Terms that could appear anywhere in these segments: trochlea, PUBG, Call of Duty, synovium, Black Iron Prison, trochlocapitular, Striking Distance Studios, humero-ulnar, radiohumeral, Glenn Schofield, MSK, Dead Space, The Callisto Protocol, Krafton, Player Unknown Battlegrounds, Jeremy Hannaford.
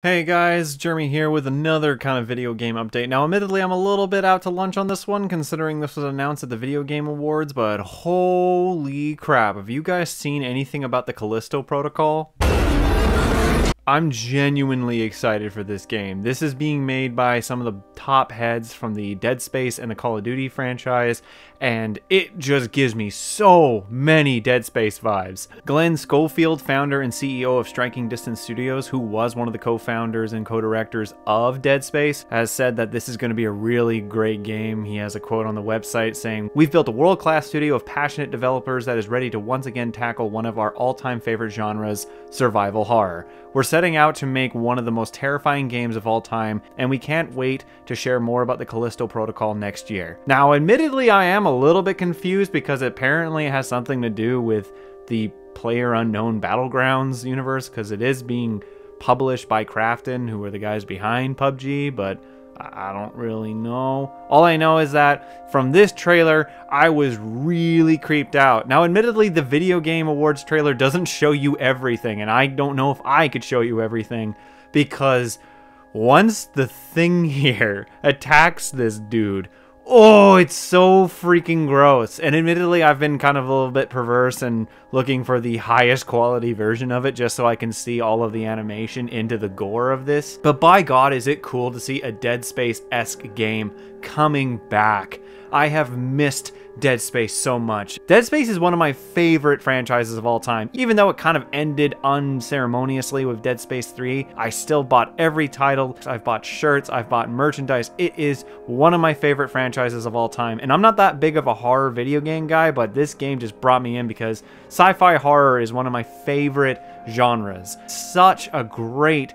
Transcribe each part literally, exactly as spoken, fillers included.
Hey guys, Jeremy here with another kind of video game update. Now admittedly I'm a little bit out to lunch on this one considering this was announced at the Video Game Awards, but holy crap, have you guys seen anything about the Callisto Protocol? I'm genuinely excited for this game. This is being made by some of the top heads from the Dead Space and the Call of Duty franchise, and it just gives me so many Dead Space vibes. Glenn Schofield, founder and C E O of Striking Distance Studios, who was one of the co-founders and co-directors of Dead Space, has said that this is going to be a really great game. He has a quote on the website saying, "We've built a world-class studio of passionate developers that is ready to once again tackle one of our all-time favorite genres, survival horror. We're setting out to make one of the most terrifying games of all time, and we can't wait to share more about the Callisto Protocol next year." Now, admittedly, I am a little bit confused because it apparently has something to do with the Player Unknown Battlegrounds universe, because it is being published by Krafton, who are the guys behind P U B G, but I don't really know. All I know is that from this trailer, I was really creeped out. Now, admittedly, the Video Game Awards trailer doesn't show you everything, and I don't know if I could show you everything, because once the thing here attacks this dude, oh, it's so freaking gross. And admittedly, I've been kind of a little bit perverse and looking for the highest quality version of it just so I can see all of the animation into the gore of this. But by God, is it cool to see a Dead Space-esque game coming back. I have missed Dead Space so much. Dead Space is one of my favorite franchises of all time. Even though it kind of ended unceremoniously with Dead Space three, I still bought every title. I've bought shirts, I've bought merchandise. It is one of my favorite franchises of all time. And I'm not that big of a horror video game guy, but this game just brought me in because sci-fi horror is one of my favorite genres. Such a great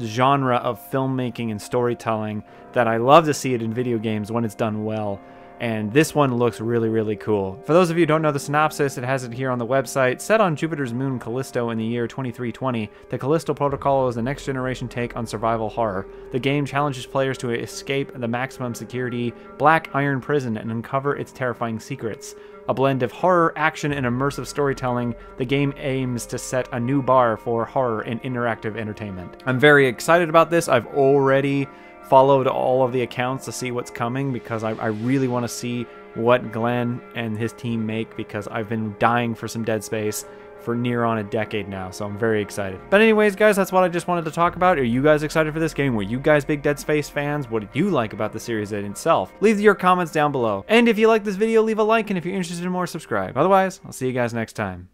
genre of filmmaking and storytelling that I love to see it in video games when it's done well. And this one looks really, really cool. For those of you who don't know the synopsis, it has it here on the website. Set on Jupiter's moon Callisto in the year twenty-three twenty, the Callisto Protocol is the next generation take on survival horror. The game challenges players to escape the maximum security Black Iron Prison and uncover its terrifying secrets. A blend of horror, action, and immersive storytelling, the game aims to set a new bar for horror and interactive entertainment. I'm very excited about this. I've already followed all of the accounts to see what's coming because I, I really want to see what Glenn and his team make, because I've been dying for some Dead Space for near on a decade now, so I'm very excited. But anyways, guys, that's what I just wanted to talk about. Are you guys excited for this game? Were you guys big Dead Space fans? What did you like about the series in itself? Leave your comments down below. And if you like this video, leave a like, and if you're interested in more, subscribe. Otherwise, I'll see you guys next time.